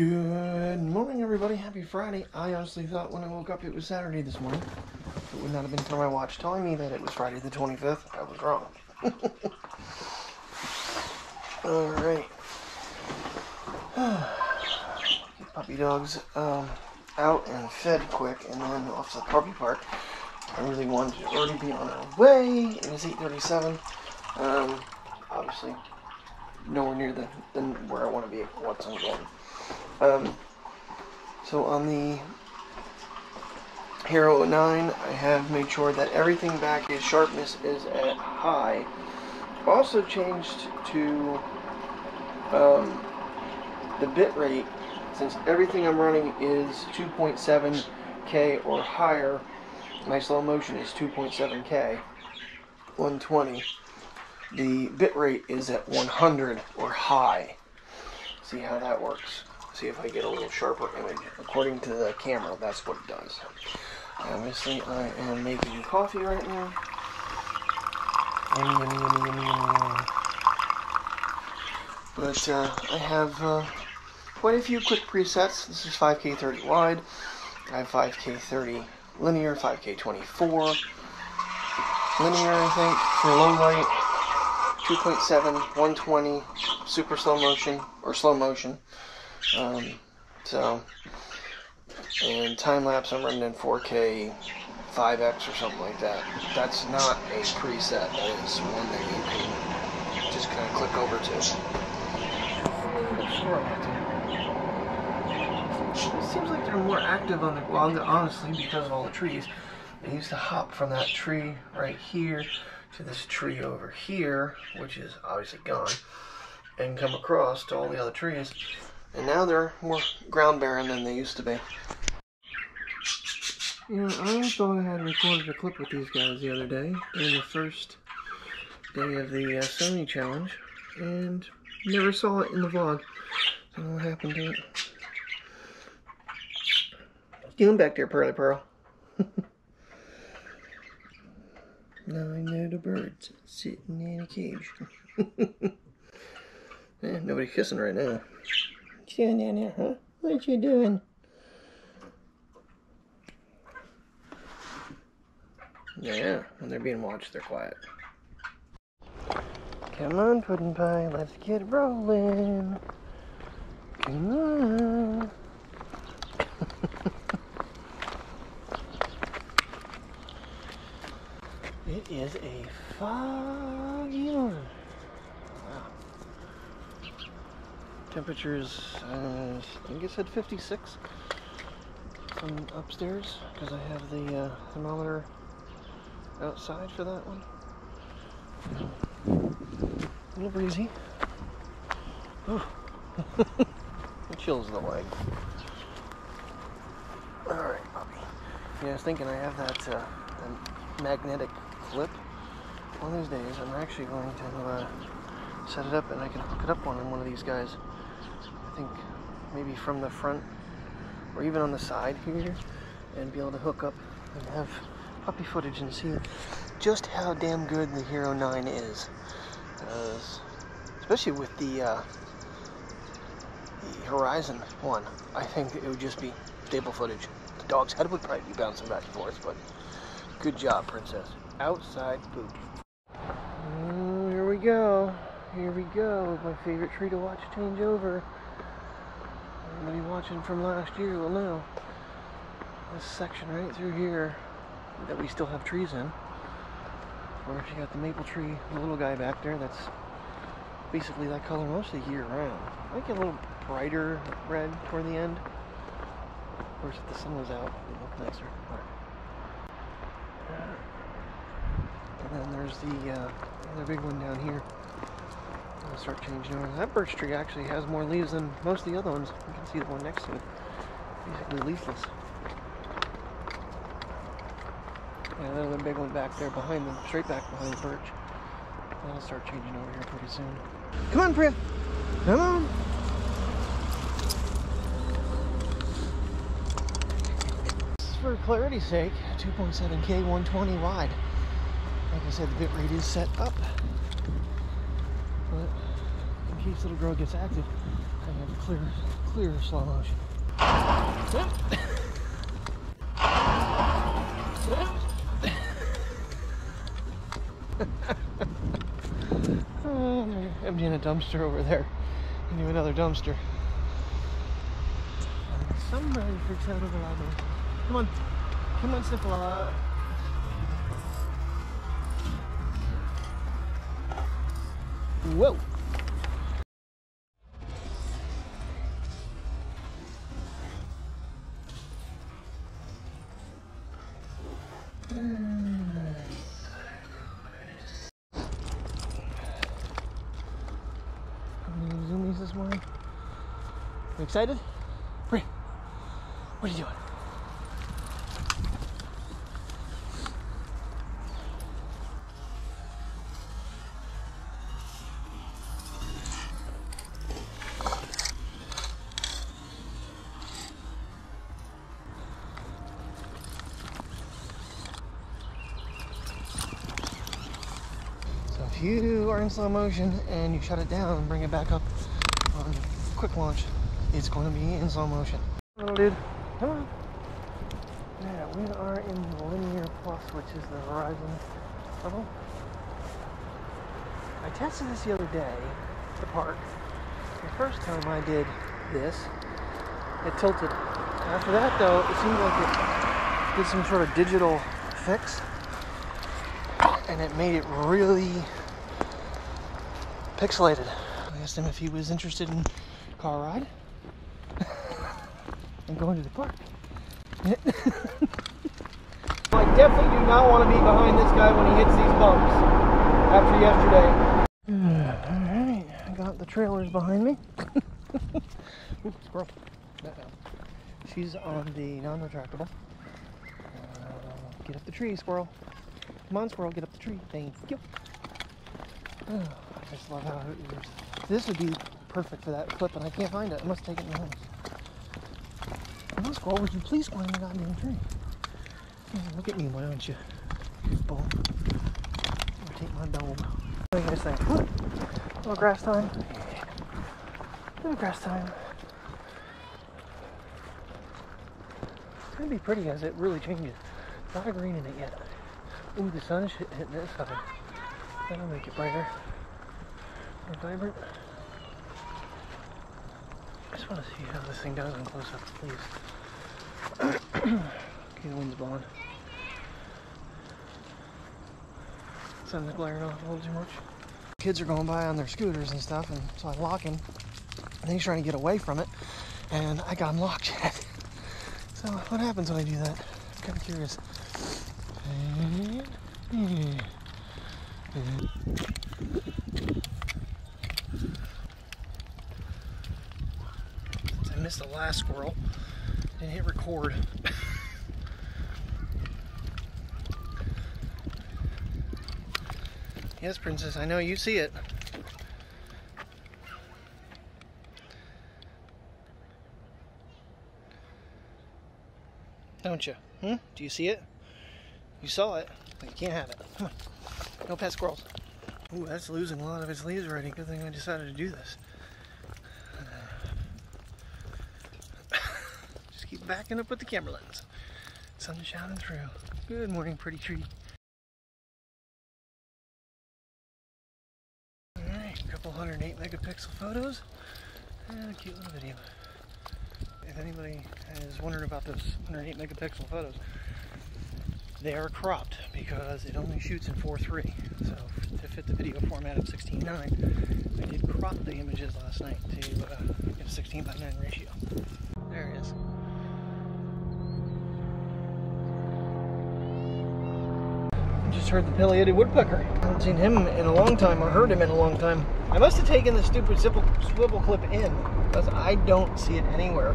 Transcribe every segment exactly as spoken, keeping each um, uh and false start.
Good morning, everybody. Happy Friday. I honestly thought when I woke up it was Saturday this morning. It would not have been until my watch telling me that it was Friday the twenty-fifth. I was wrong. Alright. Puppy dogs um, out and fed quick, and then off to the puppy park. I really wanted to already be on our way. It is eight thirty-seven. Um, obviously, nowhere near the, the where I want to be at once I'm going. Um, so on the Hero nine, I have made sure that everything back is sharpness is at high. Also changed to um, the bit rate, since everything I'm running is two point seven K or higher. My slow motion is two point seven K, one twenty. The bit rate is at one hundred or high. See how that works. See if I get a little sharper image. According to the camera, that's what it does. Obviously, I am making coffee right now. Yum, yum, yum, yum, yum. But uh, I have uh, quite a few quick presets. This is five K thirty wide. I have five K thirty linear, five K twenty-four linear, I think, for low light. two point seven, one twenty, super slow motion, or slow motion. Um, so, and time lapse, I'm running in four K, five X or something like that. That's not a preset, that is one that you can just kind of click over to. It seems like they're more active on the, well, on the, honestly, because of all the trees. They used to hop from that tree right here to this tree over here, which is obviously gone, and come across to all the other trees. And now they're more ground barren than they used to be. You know, I thought I had recorded a clip with these guys the other day, during the first day of the uh, Sony Challenge, and never saw it in the vlog. I don't know what happened to it. What you doing back there, Pearly Pearl? Now I know the birds sitting in a cage. Man, nobody kissing right now. What you doing down there, huh? What you doing? Yeah, when they're being watched, they're quiet. Come on, pudding pie, let's get rolling. Come on. It is a foggy morning. Wow. Temperature is, uh, I think it said fifty-six from upstairs, because I have the uh, thermometer outside for that one. A little breezy. It chills the leg. Alright, Bobby. Yeah, I was thinking I have that uh, magnetic clip. One of these days I'm actually going to uh, set it up, and I can hook it up on one of these guys. I think maybe from the front or even on the side here, and be able to hook up and have puppy footage and see just how damn good the Hero nine is. Uh, especially with the, uh, the Horizon One. I think it would just be stable footage. The dog's head would probably be bouncing back and forth, but good job, princess. Outside poop. Mm, here we go. Here we go. My favorite tree to watch change over. Anybody watching from last year will know. This section right through here that we still have trees in. Of course, you got the maple tree, the little guy back there that's basically that color most of the year round. I like it a little brighter red toward the end. Of course, if the sun was out, it would look nicer. And then there's the uh, other big one down here. I'll start changing over. That birch tree actually has more leaves than most of the other ones. You can see the one next to it. Basically leafless. And another big one back there behind them, straight back behind the birch. That'll start changing over here pretty soon. Come on, Priya! Come on! For clarity's sake, two point seven K, one twenty wide. Like I said, the bit rate is set up, but in case little girl gets active, I have a clear clear of slow motion. Oh, they're emptying a dumpster over there into another dumpster. Somebody freaks out over loud. Come on, come on, step along. Whoa. This morning. You excited? Bree, what are you doing? So if you are in slow motion and you shut it down and bring it back up, quick launch, it's going to be in slow motion. Hello, dude. Come on. Yeah, we are in Linear Plus, which is the Horizon level. I tested this the other day at the park. The first time I did this, it tilted. After that, though, it seemed like it did some sort of digital fix, and it made it really pixelated. I asked him if he was interested in car ride. I'm going to the park. I definitely do not want to be behind this guy when he hits these bumps after yesterday. Alright, I got the trailers behind me. Ooh, squirrel. She's on the non-retractable. Uh, get up the tree, squirrel. Come on, squirrel, get up the tree. Thank you. Oh, I just love how it works. This would be perfect for that clip, and I can't find it. I must take it in the house. Come on, squirrel, would you please climb the goddamn tree? Look at me, why don't you? Boom. I'm gonna take my dome. What do you guys think? Look. Little grass time. Little grass time. It's gonna be pretty as it really changes. Not a green in it yet. Ooh, the sun's hitting this side. That'll make it brighter. More vibrant. I just want to see how this thing does in close-up, please. Okay, the wind's blowing. Sun's glaring off a little too much. Kids are going by on their scooters and stuff, and so I lock him. And he's trying to get away from it, and I got him locked yet. So what happens when I do that? I'm kind of curious. And, yeah. And, the last squirrel and hit record. Yes, princess, I know you see it. Don't you? Hmm? Do you see it? You saw it, but you can't have it. Come on. No pet squirrels. Ooh, that's losing a lot of its leaves already. Good thing I decided to do this. Keep backing up with the camera lens. Sun's shining through. Good morning, pretty tree. Alright, a couple hundred eight megapixel photos and a cute little video. If anybody is wondering about those one hundred eight megapixel photos, they are cropped because it only shoots in four three. So to fit the video format of sixteen nine, I did crop the images last night to uh, get a sixteen by nine ratio. There it is. Heard the Pileated Woodpecker. I haven't seen him in a long time or heard him in a long time. I must have taken the stupid zipple, swivel clip in because I don't see it anywhere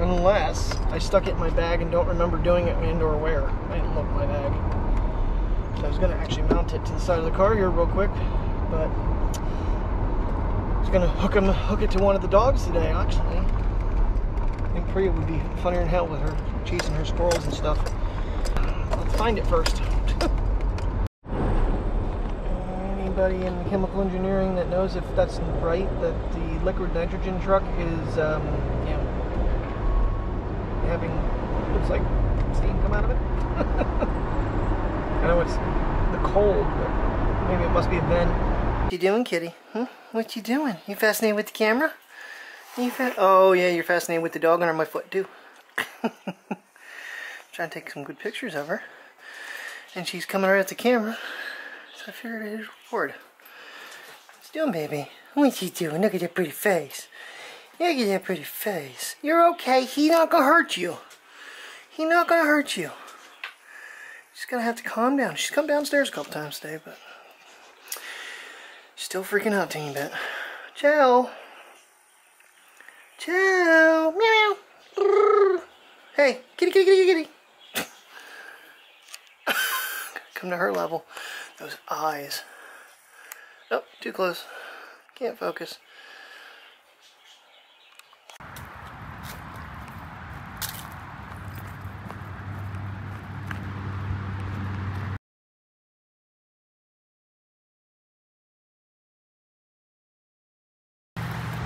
unless I stuck it in my bag and don't remember doing it and or where. I didn't look in my bag. So I was going to actually mount it to the side of the car here real quick, but I was going to hook him, hook it to one of the dogs today actually. I think Priya would be funnier than hell with her chasing her squirrels and stuff. Let's find it first. Anybody in chemical engineering that knows if that's right, that the liquid nitrogen truck is um, having, looks like, steam come out of it. I know it's the cold, but maybe it must be a vent. What you doing, kitty? Hmm? What you doing? You fascinated with the camera? You fa oh yeah, you're fascinated with the dog under my foot too. Trying to take some good pictures of her, and she's coming right at the camera, so I figured I'd record. What's you doing, baby? What you doing? Look at that pretty face. Look at that pretty face. You're okay. He not gonna hurt you. He not gonna hurt you. She's gonna have to calm down. She's come downstairs a couple times today, but still freaking out a teeny bit. Ciao. Ciao. Meow meow. Hey, kitty, kitty, kitty, kitty. Come to her level. Those eyes. Oh, too close. Can't focus.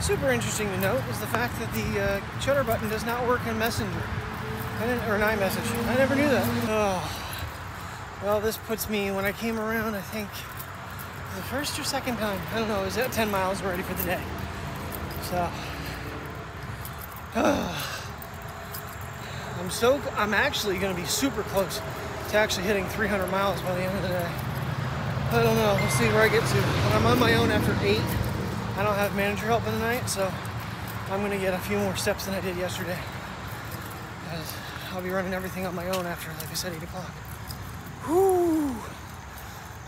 Super interesting to note is the fact that the uh, shutter button does not work in Messenger. I didn't, or an iMessage. I never knew that. Oh. Well, this puts me, when I came around, I think, the first or second time, I don't know, it was at ten miles already for the day. So, uh, I'm so, I'm actually going to be super close to actually hitting three hundred miles by the end of the day. I don't know, we'll see where I get to. But I'm on my own after eight. I don't have manager help in the night, so I'm going to get a few more steps than I did yesterday. Because I'll be running everything on my own after, like I said, eight o'clock. Whoo!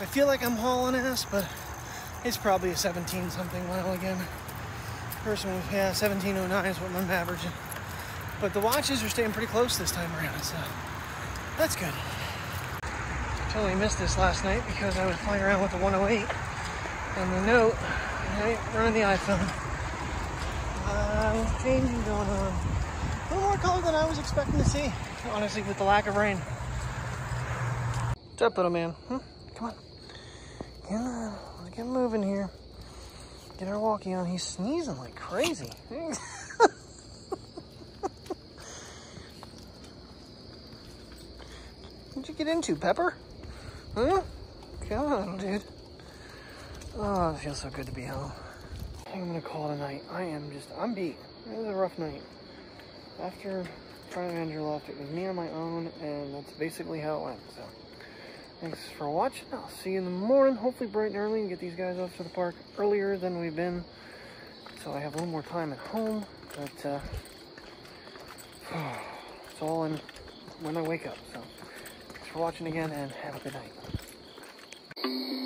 I feel like I'm hauling ass, but it's probably a seventeen something mile again. Person, yeah, seventeen oh nine is what I'm averaging. But the watches are staying pretty close this time around, so that's good. I totally missed this last night because I was playing around with the one oh eight and the Note, and I ain't running the iPhone. Uh, changing going on. A little more color than I was expecting to see, honestly, with the lack of rain. What's up, little man? Hmm? Come on. Yeah, let's get moving here. Get our walkie on. He's sneezing like crazy. What'd you get into, Pepper? Huh? Come on, dude. Oh, it feels so good to be home. I think I'm gonna call it a night. I am just, I'm beat. It was a rough night. After Prime Manager left, it was me on my own, and that's basically how it went, so. Thanks for watching. I'll see you in the morning, hopefully bright and early, and get these guys off to the park earlier than we've been, so I have a little more time at home, but uh, it's all in when I wake up, so thanks for watching again, and have a good night.